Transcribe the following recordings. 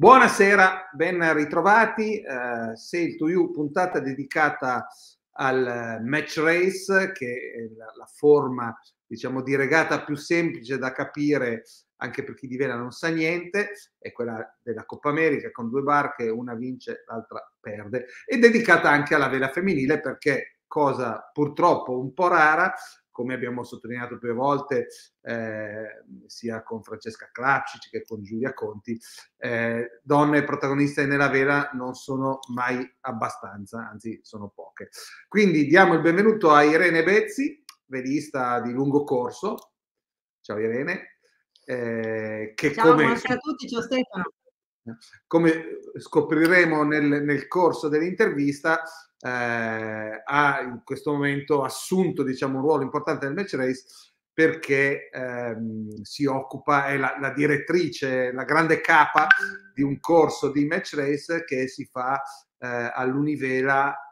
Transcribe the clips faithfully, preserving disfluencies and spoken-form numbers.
Buonasera, ben ritrovati, uh, Sail to you, puntata dedicata al match race, che è la, la forma, diciamo, di regata più semplice da capire anche per chi di vela non sa niente, è quella della Coppa America, con due barche, una vince, l'altra perde, e dedicata anche alla vela femminile, perché, cosa purtroppo un po' rara, come abbiamo sottolineato più volte, eh, sia con Francesca Klapcic che con Giulia Conti, eh, donne protagoniste nella vela non sono mai abbastanza, anzi sono poche. Quindi diamo il benvenuto a Irene Bezzi, velista di lungo corso. Ciao Irene. Eh, che Ciao, come... buonasera a tutti, ciao Stefano. Come scopriremo nel, nel corso dell'intervista, eh, ha in questo momento assunto, diciamo, un ruolo importante nel match race, perché ehm, si occupa, è la, la direttrice, la grande capa di un corso di match race che si fa eh, all'Univela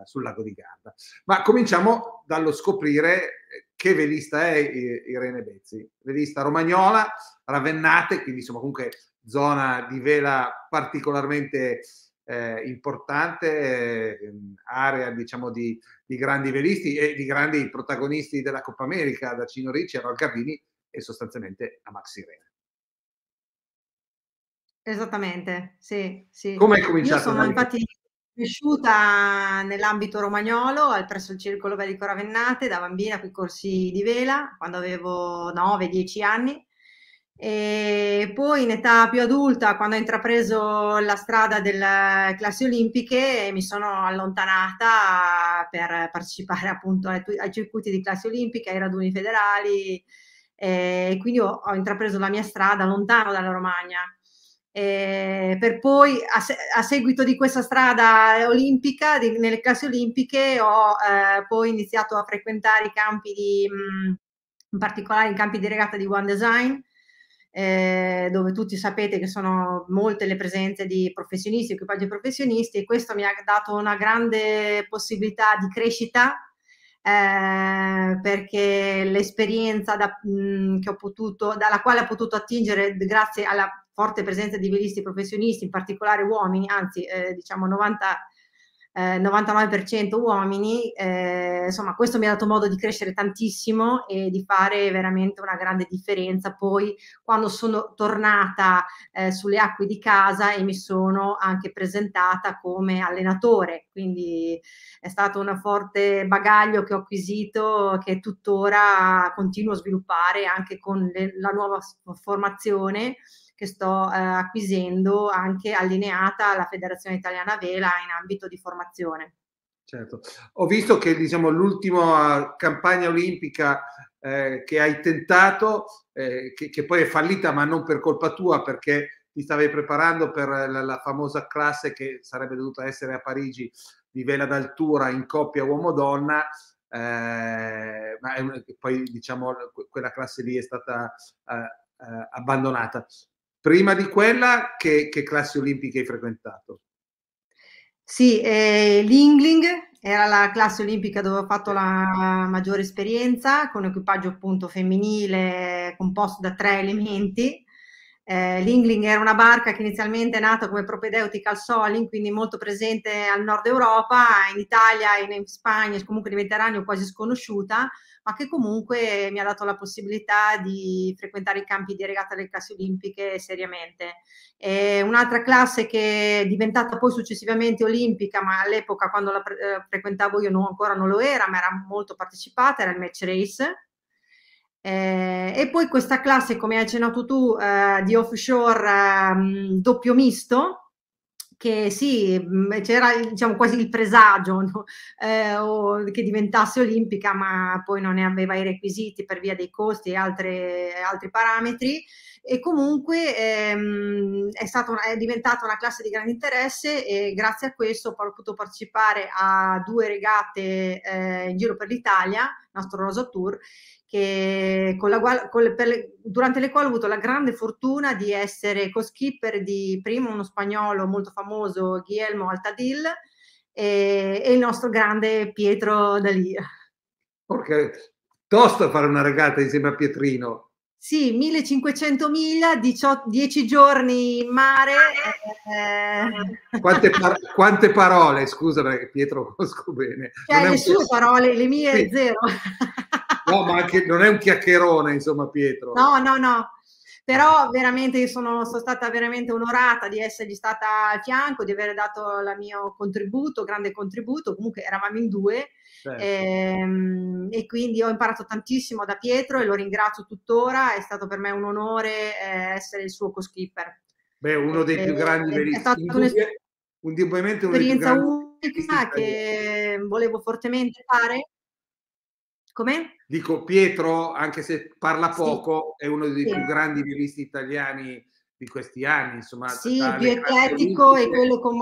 eh, sul Lago di Garda. Ma cominciamo dallo scoprire che velista è Irene Bezzi, velista romagnola, Ravennate, quindi insomma comunque zona di vela particolarmente eh, importante, eh, area, diciamo, di, di grandi velisti e di grandi protagonisti della Coppa America, da Cino Ricci a Raul Gavini e sostanzialmente a Max Irene. Esattamente, sì, sì. Come hai cominciato? Io sono infatti cresciuta nell'ambito romagnolo, presso il circolo velico Ravennate, da bambina con i corsi di vela, quando avevo nove dieci anni. E poi in età più adulta, quando ho intrapreso la strada delle classi olimpiche, mi sono allontanata per partecipare appunto ai, ai circuiti di classi olimpiche, ai raduni federali, e quindi ho, ho intrapreso la mia strada lontano dalla Romagna, e per poi a, se, a seguito di questa strada olimpica di, nelle classi olimpiche ho eh, poi iniziato a frequentare i campi di, in particolare i campi di regata di One Design, Eh, dove tutti sapete che sono molte le presenze di professionisti, equipaggi professionisti, e questo mi ha dato una grande possibilità di crescita, eh, perché l'esperienza da, che ho potuto, dalla quale ho potuto attingere grazie alla forte presenza di velisti professionisti, in particolare uomini, anzi eh, diciamo novantanove per cento uomini, eh, insomma questo mi ha dato modo di crescere tantissimo e di fare veramente una grande differenza poi quando sono tornata eh, sulle acque di casa e mi sono anche presentata come allenatore, quindi è stato un forte bagaglio che ho acquisito, che tuttora continuo a sviluppare anche con le, la nuova formazione che sto eh, acquisendo, anche allineata alla Federazione Italiana Vela in ambito di formazione. Certo. Ho visto che, diciamo, l'ultima campagna olimpica eh, che hai tentato, eh, che, che poi è fallita, ma non per colpa tua, perché ti stavi preparando per la, la famosa classe che sarebbe dovuta essere a Parigi di vela d'altura in coppia uomo-donna, eh, ma è, poi, diciamo, quella classe lì è stata eh, eh, abbandonata. Prima di quella, che, che classi olimpiche hai frequentato? Sì, eh, l'Ingling era la classe olimpica dove ho fatto la maggiore esperienza, con un equipaggio appunto femminile composto da tre elementi. Eh, L'Ingling era una barca che inizialmente è nata come propedeutica al Soling, quindi molto presente al nord Europa, in Italia, in, in Spagna, comunque nel Mediterraneo quasi sconosciuta, ma che comunque mi ha dato la possibilità di frequentare i campi di regata delle classi olimpiche seriamente. Un'altra classe che è diventata poi successivamente olimpica, ma all'epoca quando la eh, frequentavo io non, ancora non lo era, ma era molto partecipata, era il match race. Eh, e poi questa classe, come hai accennato tu, eh, di offshore eh, doppio misto, che sì, c'era, diciamo, quasi il presagio, no? eh, o, che diventasse olimpica, ma poi non ne aveva i requisiti per via dei costi e altre, altri parametri, e comunque ehm, è, stata una, è diventata una classe di grande interesse, e grazie a questo ho potuto partecipare a due regate eh, in giro per l'Italia, nostro Rosa Tour, che con la, con le, per le, durante le quali ho avuto la grande fortuna di essere co-skipper di primo uno spagnolo molto famoso, Guillermo Altadil, e, e il nostro grande Pietro Dalia. Perché tosto fare una regata insieme a Pietrino. Sì, millecinquecento miglia, dieci giorni in mare. Eh. Quante, par quante parole, scusa perché Pietro conosco bene. Cioè, non le sue parole, le mie sì. Zero. No, ma anche, non è un chiacchierone, insomma, Pietro. No, no, no. Però veramente io sono, sono stata veramente onorata di essergli stata al fianco, di aver dato il mio contributo, grande contributo, comunque eravamo in due, certo. ehm, e quindi ho imparato tantissimo da Pietro e lo ringrazio tuttora, è stato per me un onore eh, essere il suo co-skipper. Beh, uno dei eh, più grandi, eh, è stata un'esperienza un un unica che volevo fortemente fare. Come? Dico, Pietro, anche se parla poco, sì, è uno dei sì. più grandi velisti italiani di questi anni, insomma. Sì, più eclettico e quello con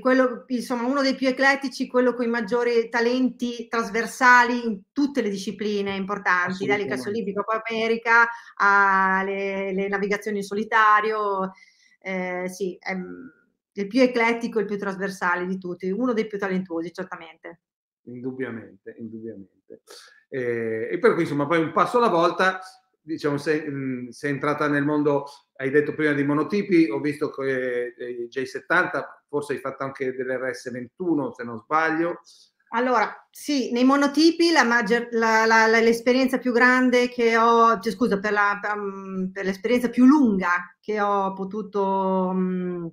quello, insomma, uno dei più eclettici, quello con i maggiori talenti trasversali in tutte le discipline importanti, dalle calcio olimpico, Coppa America, alle le navigazioni in solitario, eh, sì, è il più eclettico e il più trasversale di tutti, uno dei più talentuosi, certamente. Indubbiamente, indubbiamente. Eh, e per cui, insomma, poi un passo alla volta, diciamo, sei entrata nel mondo, hai detto prima dei monotipi, ho visto che eh, J settanta, forse hai fatto anche dell'R S ventuno, se non sbaglio. Allora, sì, nei monotipi l'esperienza più grande che ho, cioè, scusa, per l'esperienza più lunga che ho potuto... Mh,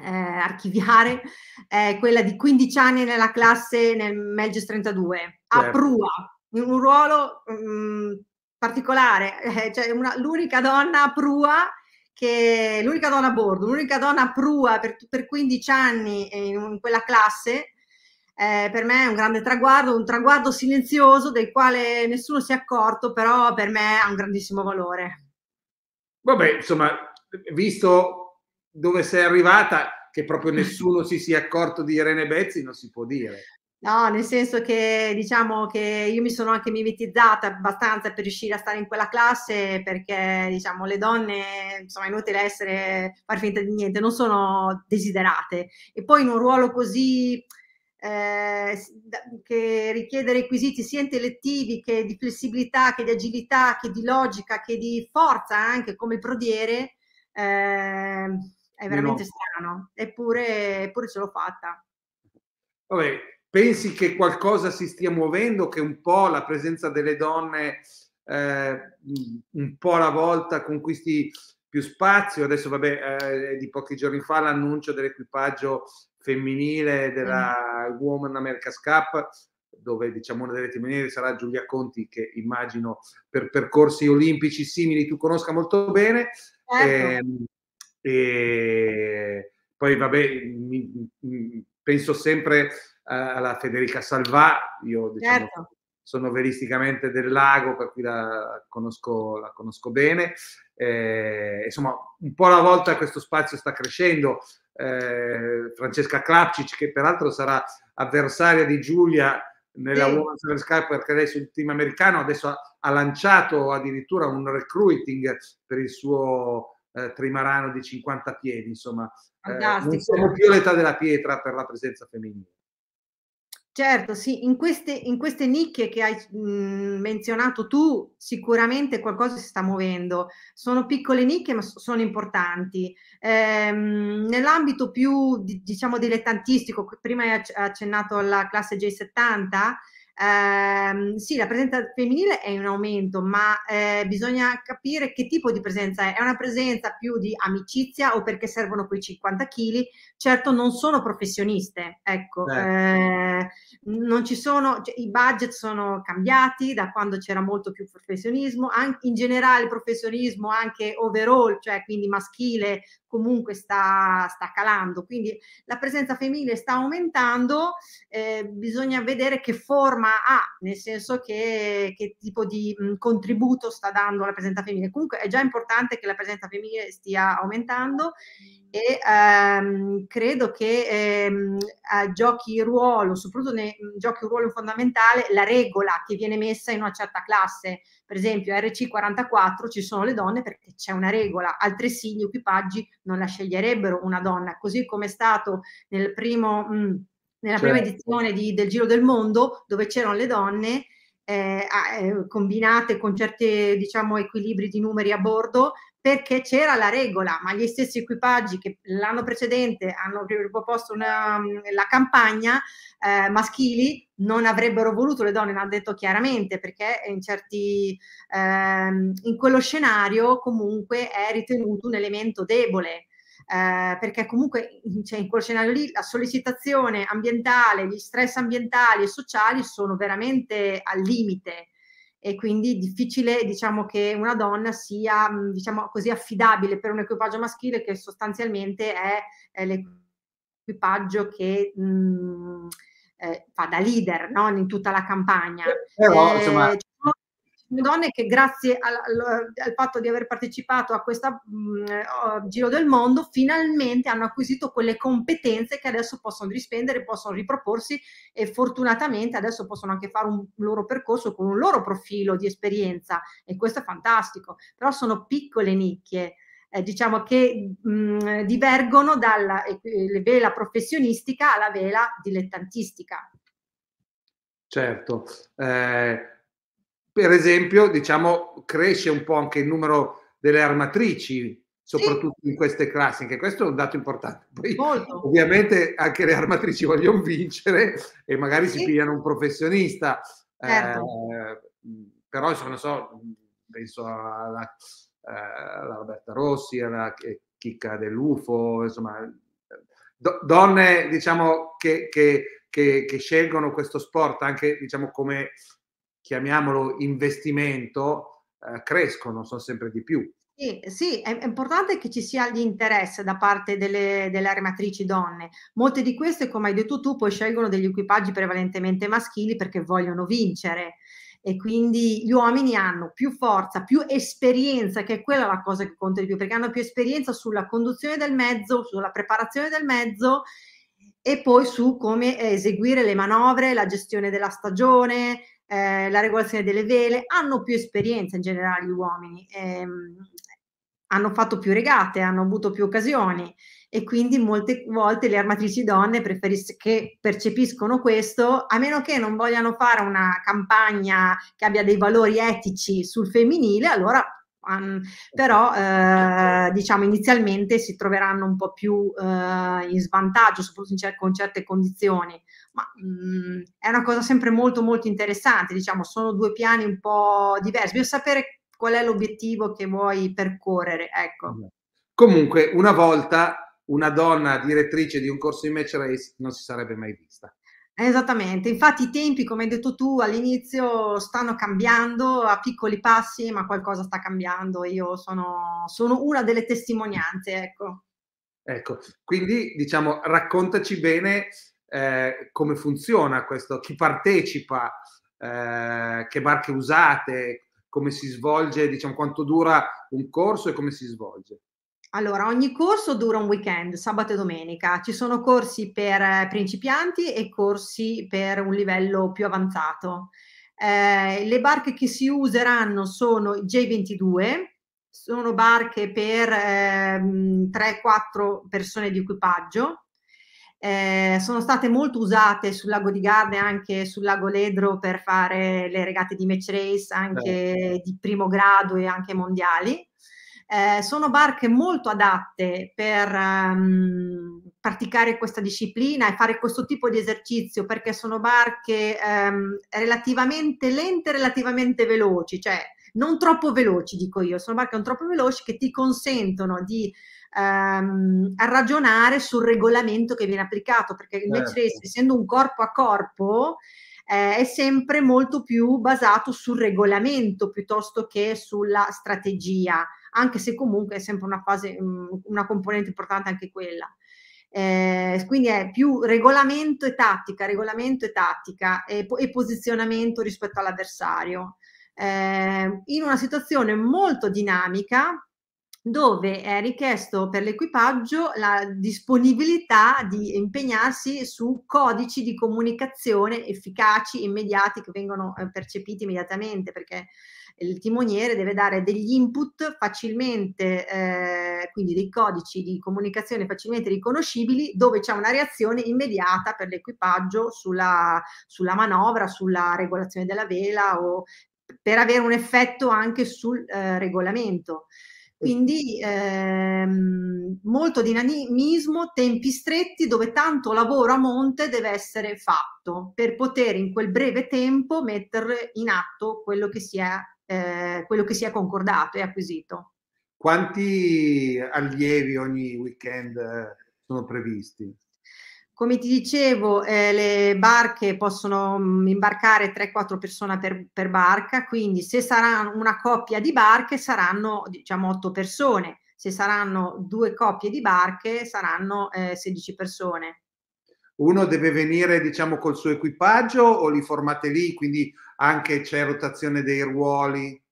Eh, archiviare eh, quella di quindici anni nella classe nel Melges trentadue a certo. prua, in un ruolo mh, particolare, eh, cioè l'unica donna a prua, che l'unica donna a bordo, l'unica donna a prua per, per quindici anni in, in quella classe, eh, per me è un grande traguardo, un traguardo silenzioso del quale nessuno si è accorto, però per me ha un grandissimo valore. Vabbè, insomma, visto dove sei arrivata, che proprio nessuno si sia accorto di Irene Bezzi non si può dire. No, nel senso che diciamo che io mi sono anche mimetizzata abbastanza per riuscire a stare in quella classe, perché diciamo le donne, insomma, è inutile essere, far finta di niente, non sono desiderate, e poi in un ruolo così eh, che richiede requisiti sia intellettivi che di flessibilità, che di agilità, che di logica, che di forza anche come il prodiere, eh, è veramente no. strano, eppure, eppure ce l'ho fatta. Vabbè, pensi che qualcosa si stia muovendo, che un po' la presenza delle donne eh, un po' alla volta conquisti più spazio? Adesso vabbè, eh, di pochi giorni fa l'annuncio dell'equipaggio femminile della mm. Women America's Cup, dove diciamo una delle timoniere sarà Giulia Conti, che immagino per percorsi olimpici simili tu conosca molto bene. Certo. E, e poi vabbè, mi, mi, penso sempre alla Federica Salvà, io diciamo, certo. sono velisticamente del lago, per cui la conosco, la conosco bene, e, insomma un po' alla volta questo spazio sta crescendo. eh, Francesca Klapcic, che peraltro sarà avversaria di Giulia nella sì. Women's America's Cup, perché lei sul team americano adesso ha, ha lanciato addirittura un recruiting per il suo eh, trimarano di cinquanta piedi, insomma eh, non siamo più l'età della pietra per la presenza femminile. Certo, sì, in queste, in queste nicchie che hai mh, menzionato tu sicuramente qualcosa si sta muovendo, sono piccole nicchie ma sono importanti. Ehm, nell'ambito più diciamo dilettantistico, prima hai accennato alla classe J settanta, ehm, sì, la presenza femminile è in aumento, ma eh, bisogna capire che tipo di presenza è. È una presenza più di amicizia o perché servono quei cinquanta chili, certo non sono professioniste, ecco. Eh, non ci sono, cioè, i budget sono cambiati da quando c'era molto più professionismo, anche in generale il professionismo anche overall, cioè quindi maschile, comunque sta, sta calando, quindi la presenza femminile sta aumentando, eh, bisogna vedere che forma ha, nel senso che, che tipo di mh, contributo sta dando la presenza femminile. Comunque è già importante che la presenza femminile stia aumentando, e ehm, credo che ehm, giochi ruolo, soprattutto nei giochi ruolo fondamentale, la regola che viene messa in una certa classe, per esempio R C quarantaquattro ci sono le donne perché c'è una regola, altresì gli equipaggi non la sceglierebbero una donna, così come è stato nel primo, mh, nella certo. prima edizione di, del Giro del Mondo, dove c'erano le donne. eh, combinate con certi, diciamo, equilibri di numeri a bordo, perché c'era la regola, ma gli stessi equipaggi che l'anno precedente hanno proposto una, la campagna eh, maschili non avrebbero voluto, le donne l'hanno detto chiaramente, perché in certi ehm, in quello scenario comunque è ritenuto un elemento debole. Eh, perché comunque, cioè, in quel scenario lì la sollecitazione ambientale, gli stress ambientali e sociali sono veramente al limite, e quindi è difficile, diciamo, che una donna sia, diciamo così, affidabile per un equipaggio maschile, che sostanzialmente è, è l'equipaggio che mh, eh, fa da leader, no? In tutta la campagna. Però, eh, insomma... donne che grazie al, al, al fatto di aver partecipato a questa mh, Giro del Mondo finalmente hanno acquisito quelle competenze che adesso possono rispendere, possono riproporsi, e fortunatamente adesso possono anche fare un loro percorso con un loro profilo di esperienza, e questo è fantastico. Però sono piccole nicchie, eh, diciamo che mh, divergono dalla eh, vela professionistica alla vela dilettantistica. Certo. eh... Per esempio, diciamo, cresce un po' anche il numero delle armatrici, soprattutto sì. in queste classiche. Questo è un dato importante. Poi, Molto. ovviamente, anche le armatrici vogliono vincere e magari sì. si pigliano un professionista. Certo. Eh, però, insomma, non so, penso alla, alla Roberta Rossi, alla Chicca dell'U F O, insomma, do, donne, diciamo, che, che, che, che scelgono questo sport anche, diciamo, come... chiamiamolo investimento, eh, crescono, sono sempre di più. Sì, sì, è, è importante che ci sia l'interesse da parte delle, delle armatrici donne. Molte di queste, come hai detto tu, poi scelgono degli equipaggi prevalentemente maschili perché vogliono vincere, e quindi gli uomini hanno più forza, più esperienza, che è quella la cosa che conta di più, perché hanno più esperienza sulla conduzione del mezzo, sulla preparazione del mezzo, e poi su come eseguire le manovre, la gestione della stagione, Eh, la regolazione delle vele. Hanno più esperienza in generale gli uomini, ehm, hanno fatto più regate, hanno avuto più occasioni, e quindi molte volte le armatrici donne che percepiscono questo, a meno che non vogliano fare una campagna che abbia dei valori etici sul femminile, allora um, però eh, diciamo inizialmente si troveranno un po' più eh, in svantaggio, soprattutto in cer con certe condizioni. Ma, mh, è una cosa sempre molto molto interessante, diciamo, sono due piani un po' diversi, bisogna sapere qual è l'obiettivo che vuoi percorrere, ecco. Comunque, una volta una donna direttrice di un corso di match race non si sarebbe mai vista. Esattamente, infatti i tempi, come hai detto tu all'inizio, stanno cambiando a piccoli passi, ma qualcosa sta cambiando. Io sono, sono una delle testimonianze, ecco. Ecco, quindi, diciamo, raccontaci bene Eh, come funziona questo, chi partecipa, eh, che barche usate, come si svolge, diciamo, quanto dura un corso e come si svolge. Allora, ogni corso dura un weekend, sabato e domenica. Ci sono corsi per principianti e corsi per un livello più avanzato. Eh, le barche che si useranno sono i J ventidue, sono barche per eh, tre quattro persone di equipaggio. Eh, sono state molto usate sul Lago di Garda e anche sul Lago Ledro per fare le regate di match race, anche Beh. di primo grado e anche mondiali. Eh, sono barche molto adatte per um, praticare questa disciplina e fare questo tipo di esercizio, perché sono barche um, relativamente lente, relativamente veloci, cioè non troppo veloci, dico io, sono barche non troppo veloci che ti consentono di Ehm, a ragionare sul regolamento che viene applicato, perché il match race, essendo un corpo a corpo, eh, è sempre molto più basato sul regolamento piuttosto che sulla strategia, anche se comunque è sempre una fase, mh, una componente importante anche quella. Eh, quindi è più regolamento e tattica, regolamento e tattica e, e posizionamento rispetto all'avversario, eh, in una situazione molto dinamica, dove è richiesto per l'equipaggio la disponibilità di impegnarsi su codici di comunicazione efficaci, immediati, che vengono percepiti immediatamente, perché il timoniere deve dare degli input facilmente, eh, quindi dei codici di comunicazione facilmente riconoscibili, dove c'è una reazione immediata per l'equipaggio sulla, sulla manovra, sulla regolazione della vela, o per avere un effetto anche sul eh, regolamento. Quindi ehm, molto dinamismo, tempi stretti, dove tanto lavoro a monte deve essere fatto per poter in quel breve tempo mettere in atto quello che si è, eh, quello che si è concordato e acquisito. Quanti allievi ogni weekend sono previsti? Come ti dicevo, eh, le barche possono imbarcare tre quattro persone per, per barca, quindi se sarà una coppia di barche saranno, diciamo, otto persone, se saranno due coppie di barche saranno eh, sedici persone. Uno deve venire, diciamo, col suo equipaggio o li formate lì, quindi anche c'è rotazione dei ruoli?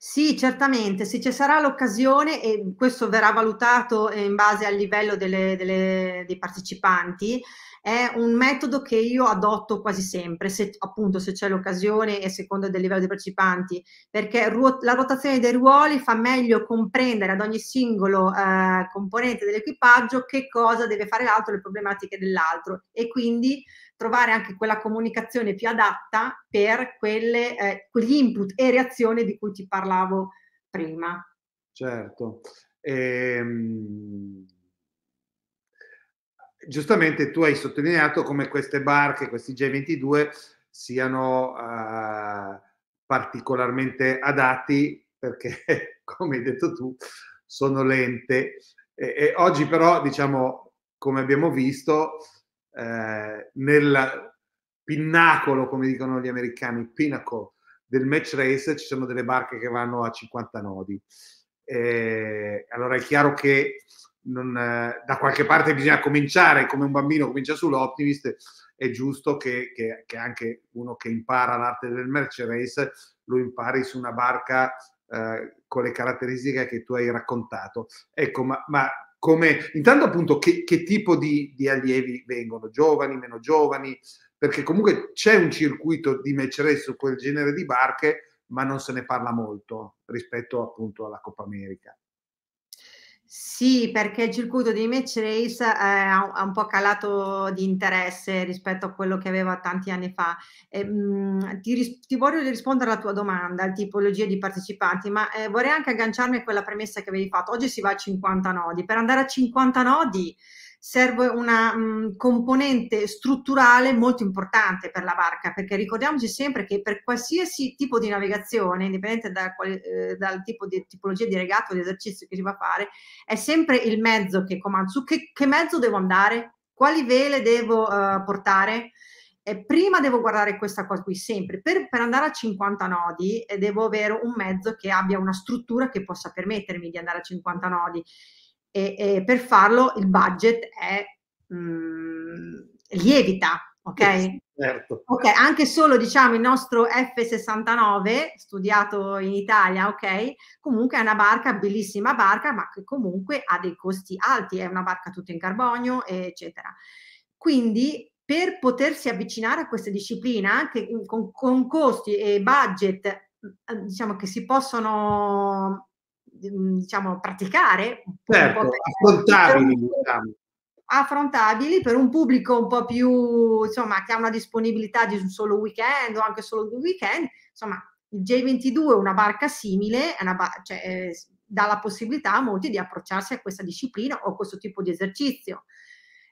Sì, certamente, se ci sarà l'occasione, e questo verrà valutato in base al livello delle, delle, dei partecipanti, è un metodo che io adotto quasi sempre, se, appunto se c'è l'occasione e a seconda del livello dei partecipanti, perché ruot- la rotazione dei ruoli fa meglio comprendere ad ogni singolo eh, componente dell'equipaggio che cosa deve fare l'altro, le problematiche dell'altro, e quindi trovare anche quella comunicazione più adatta per quelle, eh, quegli input e reazioni di cui ti parlavo prima. Certo. Ehm... Giustamente tu hai sottolineato come queste barche, questi J ventidue, siano eh, particolarmente adatti perché, come hai detto tu, sono lente. E, e oggi però, diciamo, come abbiamo visto, Eh, nel pinnacolo, come dicono gli americani, il pinnacle del match race, ci sono delle barche che vanno a cinquanta nodi. Eh, allora è chiaro che non, eh, da qualche parte bisogna cominciare, come un bambino comincia sull'Optimist, è giusto che, che, che anche uno che impara l'arte del match race lo impari su una barca eh, con le caratteristiche che tu hai raccontato. Ecco, ma, ma come, intanto appunto che, che tipo di, di allievi vengono, giovani, meno giovani, perché comunque c'è un circuito di match race su quel genere di barche, ma non se ne parla molto rispetto appunto alla Coppa America. Sì, perché il circuito di match race eh, ha un po' calato di interesse rispetto a quello che aveva tanti anni fa. Eh, mh, ti, ti voglio rispondere alla tua domanda, alla tipologia di partecipanti, ma eh, vorrei anche agganciarmi a quella premessa che avevi fatto. Oggi si va a cinquanta nodi. Per andare a cinquanta nodi serve una mh, componente strutturale molto importante per la barca, perché ricordiamoci sempre che per qualsiasi tipo di navigazione, indipendente da quale, eh, dal tipo di tipologia di regatta o di esercizio che si va a fare, è sempre il mezzo che comanda, su che, che mezzo devo andare, quali vele devo eh, portare. Eh, prima devo guardare questa cosa qui sempre, per, per andare a cinquanta nodi eh, devo avere un mezzo che abbia una struttura che possa permettermi di andare a cinquanta nodi. E, e per farlo il budget è mm, lievita, ok? Certo. Ok, anche solo, diciamo, il nostro F sessantanove studiato in Italia, ok? Comunque è una barca, bellissima barca, ma che comunque ha dei costi alti, è una barca tutta in carbonio, eccetera. Quindi per potersi avvicinare a questa disciplina, anche con, con costi e budget, diciamo, che si possono, diciamo, praticare, certo, un po' affrontabili, per un, diciamo. affrontabili per un pubblico un po' più, insomma, che ha una disponibilità di un solo weekend o anche solo due weekend. Insomma, il J ventidue, una barca simile, è una bar- cioè, eh, dà la possibilità a molti di approcciarsi a questa disciplina o a questo tipo di esercizio.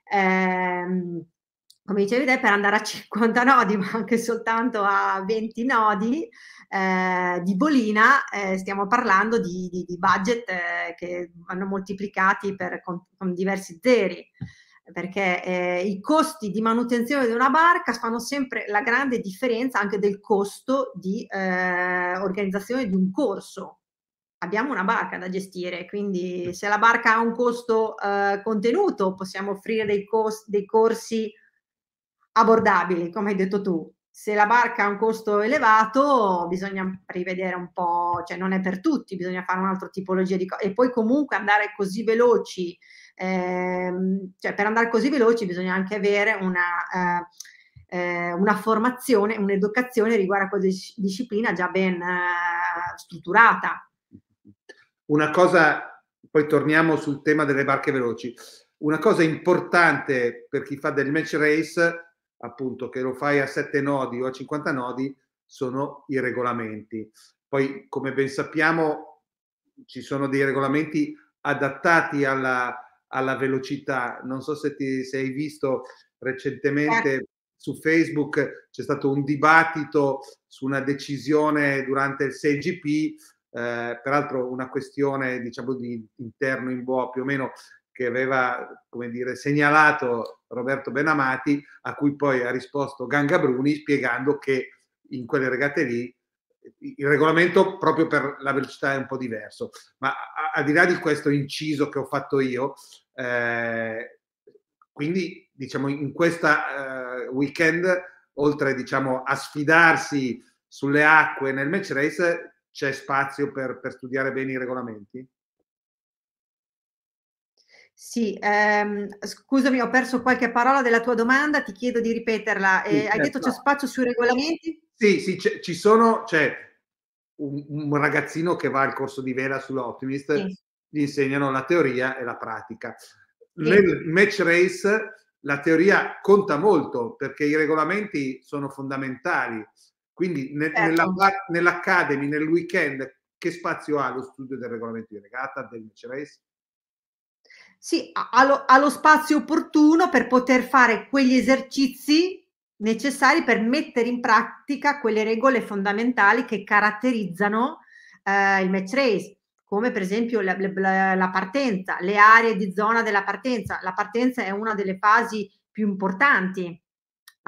Ehm, come dicevi te, per andare a cinquanta nodi, ma anche soltanto a venti nodi eh, di bolina, eh, stiamo parlando di, di, di budget eh, che vanno moltiplicati per, con, con diversi zeri, perché eh, i costi di manutenzione di una barca fanno sempre la grande differenza anche del costo di eh, organizzazione di un corso. Abbiamo una barca da gestire, quindi se la barca ha un costo eh, contenuto, possiamo offrire dei, cost, dei corsi abbordabili, come hai detto tu. Se la barca ha un costo elevato, bisogna rivedere un po', cioè non è per tutti, bisogna fare un'altra tipologia di cose. E poi comunque andare così veloci, ehm, cioè per andare così veloci bisogna anche avere una eh, eh, una formazione, un'educazione riguardo a questa disciplina già ben eh, strutturata. Una cosa, poi torniamo sul tema delle barche veloci, una cosa importante per chi fa del match race, appunto, che lo fai a sette nodi o a cinquanta nodi, sono i regolamenti. Poi, come ben sappiamo, ci sono dei regolamenti adattati alla, alla velocità. Non so se, ti, se hai visto recentemente eh. su Facebook, c'è stato un dibattito su una decisione durante il sei G P, eh, peraltro una questione, diciamo, di interno in boa più o meno, che aveva, come dire, segnalato Roberto Benamati, a cui poi ha risposto Gangabruni spiegando che in quelle regate lì il regolamento proprio per la velocità è un po' diverso. Ma al di là di questo inciso che ho fatto io, eh, quindi diciamo in questa eh, weekend, oltre diciamo a sfidarsi sulle acque nel match race, c'è spazio per, per studiare bene i regolamenti? Sì, ehm, scusami, ho perso qualche parola della tua domanda, ti chiedo di ripeterla. Sì, eh, certo. Hai detto c'è spazio sui regolamenti? Sì, sì, ci sono, c'è un, un ragazzino che va al corso di vela sulla Optimist, sì. Gli insegnano la teoria e la pratica. Sì. Nel match race la teoria conta molto perché i regolamenti sono fondamentali, quindi ne, certo. nell'academy, nell nel weekend, che spazio ha lo studio del regolamento di regata, del match race? Sì, ha lo spazio opportuno per poter fare quegli esercizi necessari per mettere in pratica quelle regole fondamentali che caratterizzano eh, il match race, come per esempio la, la, la partenza, le aree di zona della partenza. La partenza è una delle fasi più importanti,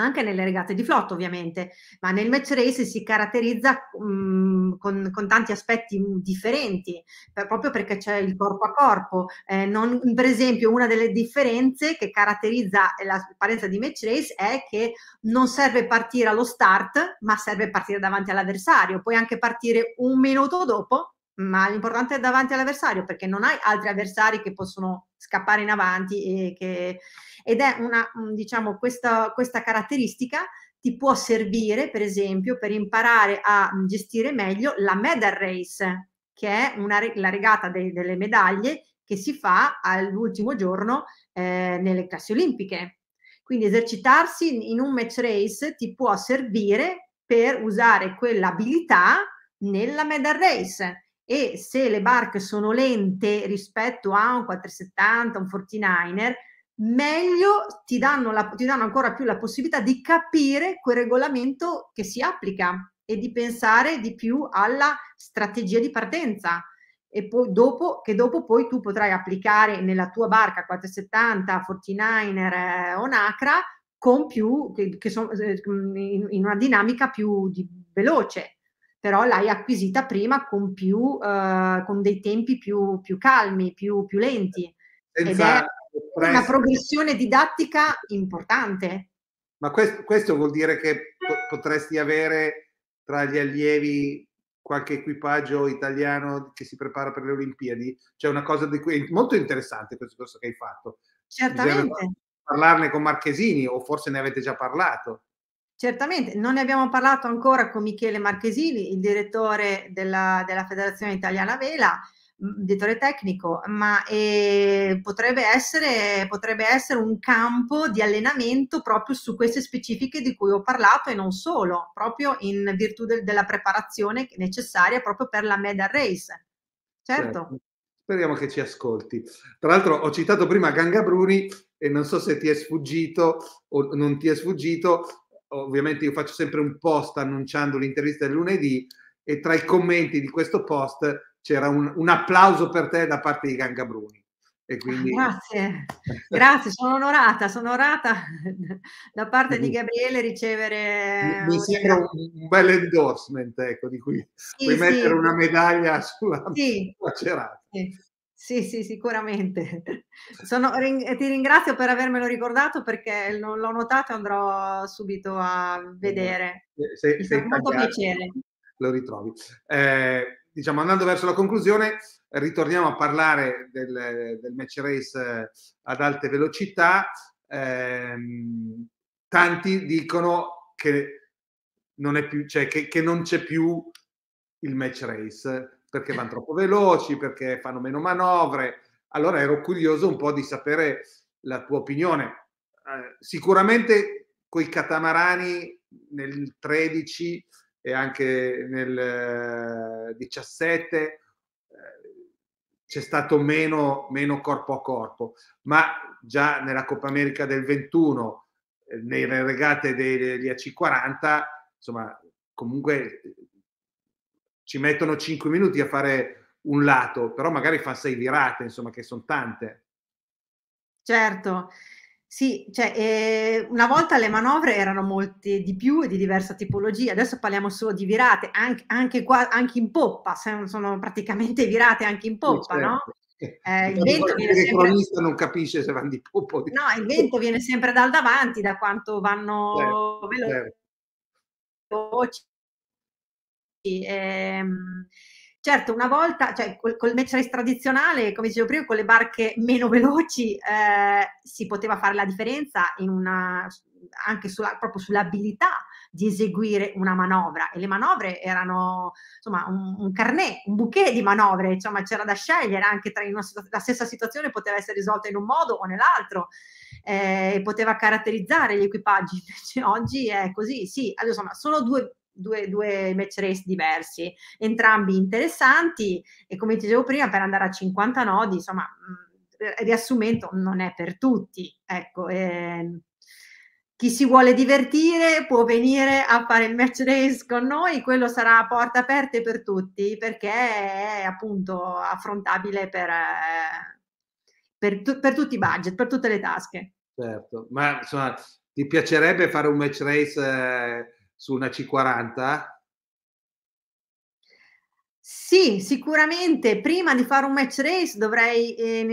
anche nelle regate di flotta ovviamente, ma nel match race si caratterizza mh, con, con tanti aspetti differenti, per, proprio perché c'è il corpo a corpo. Eh, non, per esempio, una delle differenze che caratterizza la partenza di match race è che non serve partire allo start, ma serve partire davanti all'avversario. Puoi anche partire un minuto dopo, ma l'importante è davanti all'avversario, perché non hai altri avversari che possono scappare in avanti e che... ed è una, diciamo, questa, questa caratteristica ti può servire per esempio per imparare a gestire meglio la medal race, che è una, la regata dei, delle medaglie che si fa all'ultimo giorno eh, nelle classi olimpiche. Quindi esercitarsi in, in un match race ti può servire per usare quell'abilità nella medal race. E se le barche sono lente rispetto a un quattrocentosettanta, un quarantaniner, meglio ti danno, la, ti danno ancora più la possibilità di capire quel regolamento che si applica e di pensare di più alla strategia di partenza, e poi dopo, che dopo poi tu potrai applicare nella tua barca quattrocentosettanta, quarantaniner eh, o Nacra con più, che, che son, eh, in, in una dinamica più di, veloce. Però l'hai acquisita prima con, più, eh, con dei tempi più, più calmi, più, più lenti. Senza Ed è una progressione didattica importante. Ma questo, questo vuol dire che potresti avere tra gli allievi qualche equipaggio italiano che si prepara per le Olimpiadi? C'è una cosa di cui è molto interessante questo, questo che hai fatto. Certamente. Bisogna parlarne con Marchesini, o forse ne avete già parlato. Certamente, non ne abbiamo parlato ancora con Michele Marchesini, il direttore della, della Federazione Italiana Vela, direttore tecnico, ma eh, potrebbe essere, potrebbe essere un campo di allenamento proprio su queste specifiche di cui ho parlato, e non solo, proprio in virtù del, della preparazione necessaria proprio per la medal race. Certo. Certo. Speriamo che ci ascolti. Tra l'altro ho citato prima Gangabruni e non so se ti è sfuggito o non ti è sfuggito. Ovviamente io faccio sempre un post annunciando l'intervista del lunedì, e tra i commenti di questo post c'era un, un applauso per te da parte di Gangabruni. E quindi... Grazie, grazie, sono onorata, sono onorata da parte di Gabriele ricevere... Mi sembra un, un bel endorsement, ecco, di cui sì, puoi sì. mettere una medaglia sulla sì. cerata. Sì. Sì, sì, sicuramente. Sono, ti ringrazio per avermelo ricordato, perché l'ho notato e andrò subito a vedere. Se, Mi fa molto piacere. Lo ritrovi. Eh, diciamo, andando verso la conclusione, ritorniamo a parlare del, del match race ad alte velocità. Eh, tanti dicono che non è più, cioè che, che non c'è più il match race perché vanno troppo veloci, perché fanno meno manovre. Allora ero curioso un po' di sapere la tua opinione. Eh, sicuramente coi catamarani nel tredici e anche nel eh, diciassette eh, c'è stato meno, meno corpo a corpo, ma già nella Coppa America del ventuno, eh, nelle regate degli A C quaranta, insomma, comunque ci mettono cinque minuti a fare un lato, però magari fa sei virate, insomma, che sono tante. Certo, sì, cioè, eh, una volta le manovre erano molte di più e di diversa tipologia, adesso parliamo solo di virate, anche, anche, qua, anche in poppa, sono praticamente virate anche in poppa, sì, certo. No? Eh, il vento viene sempre... cronista non capisce se vanno di poppa o di... No, il vento viene sempre dal davanti, da quanto vanno certo, veloci. Certo. Ehm... Certo, una volta, cioè col, col match race tradizionale, come dicevo prima, con le barche meno veloci eh, si poteva fare la differenza in una, anche sulla, proprio sull'abilità di eseguire una manovra. E le manovre erano, insomma, un, un carnet, un bouquet di manovre, insomma, c'era da scegliere anche tra una, la stessa situazione poteva essere risolta in un modo o nell'altro, eh, poteva caratterizzare gli equipaggi. Cioè, oggi è così, sì, allora, insomma, solo due... Due, due match race diversi, entrambi interessanti e come dicevo prima per andare a cinquanta nodi, insomma, riassumendo, non è per tutti, ecco, eh, chi si vuole divertire può venire a fare il match race con noi, quello sarà a porte aperte per tutti perché è appunto affrontabile per, per, tu, per tutti i budget, per tutte le tasche. Certo, ma insomma ti piacerebbe fare un match race eh... su una C quaranta? Sì, sicuramente prima di fare un match race dovrei eh,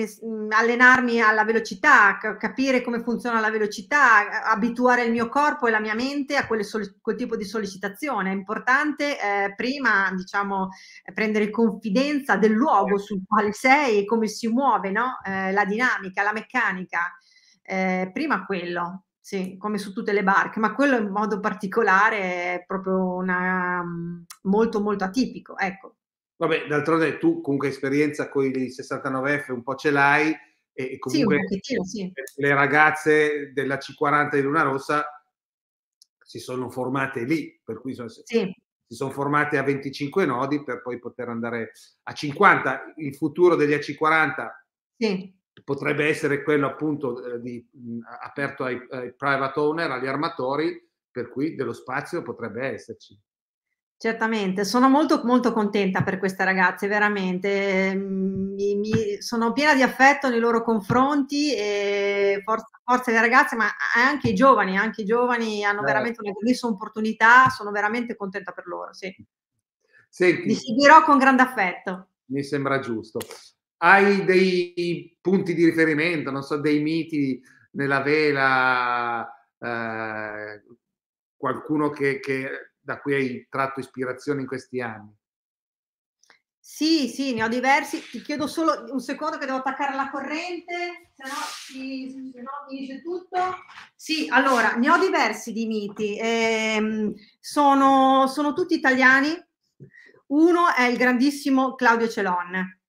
allenarmi alla velocità, capire come funziona la velocità, abituare il mio corpo e la mia mente a quelle quel tipo di sollecitazione. È importante eh, prima, diciamo, prendere confidenza del luogo sul quale sei e come si muove, no? Eh, la dinamica, la meccanica, eh, prima quello. Sì, come su tutte le barche, ma quello in modo particolare è proprio una, molto molto atipico, ecco. Vabbè, d'altronde tu comunque esperienza con i sessantanove F un po' ce l'hai e comunque sì, sì. Le ragazze della C quaranta di Luna Rossa si sono formate lì, per cui sono, sì. Si sono formate a venticinque nodi per poi poter andare a cinquanta. Il futuro degli A C quaranta... Sì. Potrebbe essere quello appunto eh, di, mh, aperto ai, ai private owner, agli armatori, per cui dello spazio potrebbe esserci. Certamente, sono molto molto contenta per queste ragazze, veramente, mi, mi, sono piena di affetto nei loro confronti e forza, forza le ragazze, ma anche i giovani, anche i giovani hanno eh. veramente una grandissima opportunità, sono veramente contenta per loro, sì. Senti, li seguirò con grande affetto. Mi sembra giusto. Hai dei punti di riferimento, non so, dei miti nella vela, eh, qualcuno che, che da cui hai tratto ispirazione in questi anni? Sì, sì, ne ho diversi. Ti chiedo solo un secondo che devo attaccare la corrente, se no, si, se no finisce tutto. Sì, allora, ne ho diversi di miti. Eh, sono, sono tutti italiani. Uno è il grandissimo Claudio Celone.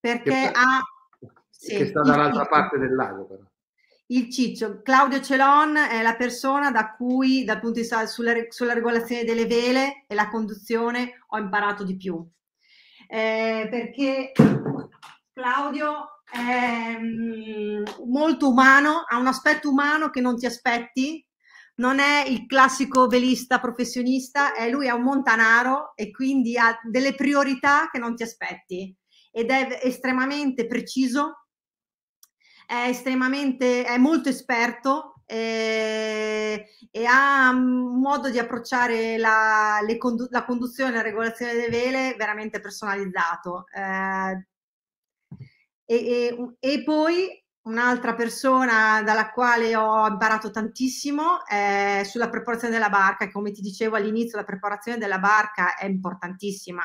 Perché che, ha sì, che sta dall'altra parte del lago, però. Il ciccio Claudio Celon è la persona da cui, dal punto di vista sulla, sulla regolazione delle vele e la conduzione, ho imparato di più. Eh, perché Claudio è molto umano, ha un aspetto umano che non ti aspetti. Non è il classico velista professionista, eh, lui è un montanaro e quindi ha delle priorità che non ti aspetti. Ed è estremamente preciso, è estremamente, è molto esperto e, e ha un modo di approcciare la, le condu la conduzione e la regolazione delle vele veramente personalizzato. Eh, e, e, e poi un'altra persona dalla quale ho imparato tantissimo è sulla preparazione della barca, che come ti dicevo all'inizio la preparazione della barca è importantissima.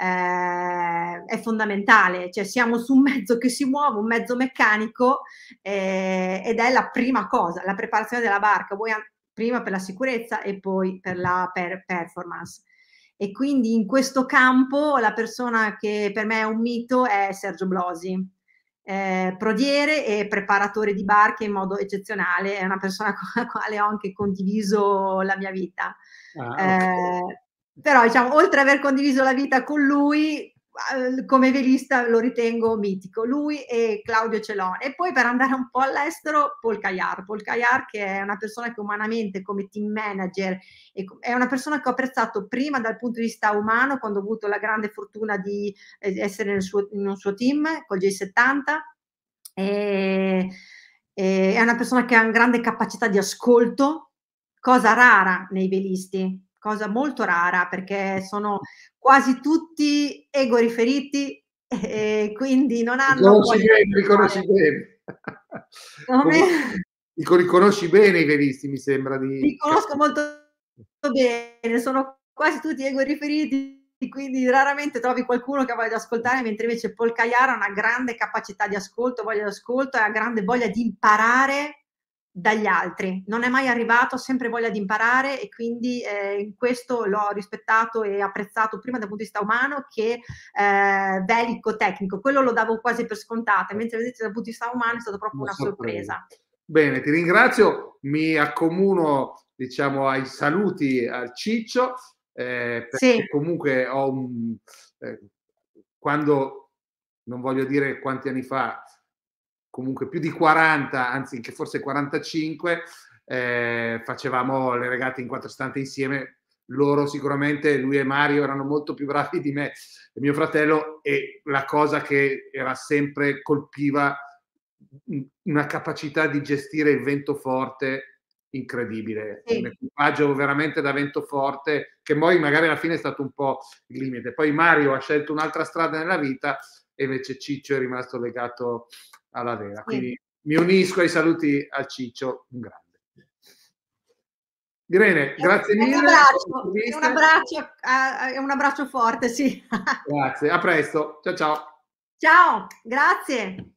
eh, è fondamentale, cioè siamo su un mezzo che si muove, un mezzo meccanico, eh, ed è la prima cosa, la preparazione della barca, vuoi prima per la sicurezza e poi per la per performance. E quindi in questo campo la persona che per me è un mito è Sergio Blosi, eh, prodiere e preparatore di barche in modo eccezionale, è una persona con la quale ho anche condiviso la mia vita. Ah, okay. eh, però diciamo, oltre ad aver condiviso la vita con lui, come velista lo ritengo mitico, lui e Claudio Celone. E poi per andare un po' all'estero, Paul Cayard. Paul Cayard, che è una persona che umanamente come team manager è una persona che ho apprezzato prima dal punto di vista umano, quando ho avuto la grande fortuna di essere nel suo, in un suo team col J settanta, e, e è una persona che ha una grande capacità di ascolto, cosa rara nei velisti, cosa molto rara, perché sono quasi tutti ego riferiti e quindi non hanno... Riconosci bene, riconosci bene. Come? Dico, riconosci bene i velisti, mi sembra di... Li conosco molto bene, sono quasi tutti ego riferiti, quindi raramente trovi qualcuno che ha voglia di ascoltare, mentre invece Paul Cayard ha una grande capacità di ascolto, voglia di ascolto e ha grande voglia di imparare dagli altri, non è mai arrivato, sempre voglia di imparare, e quindi eh, in questo l'ho rispettato e apprezzato prima dal punto di vista umano che eh, velico tecnico, quello lo davo quasi per scontato, mentre vedete dal punto di vista umano è stata proprio una, una sorpresa. sorpresa. Bene, ti ringrazio, mi accomuno diciamo ai saluti al Ciccio, eh, perché sì. comunque ho un, eh, quando, non voglio dire quanti anni fa, comunque più di quaranta, anzi che forse quarantacinque, eh, facevamo le regate in quattro stante insieme, loro sicuramente, lui e Mario erano molto più bravi di me e mio fratello, e la cosa che era sempre colpiva una capacità di gestire il vento forte incredibile, sì. un equipaggio veramente da vento forte, che poi magari alla fine è stato un po' il limite, poi Mario ha scelto un'altra strada nella vita e invece Ciccio è rimasto legato alla vera, quindi sì. mi unisco ai saluti al Ciccio, un grande. Irene, grazie mille. Un abbraccio, un abbraccio, uh, un abbraccio forte, sì. Grazie, a presto, ciao ciao. Ciao, grazie.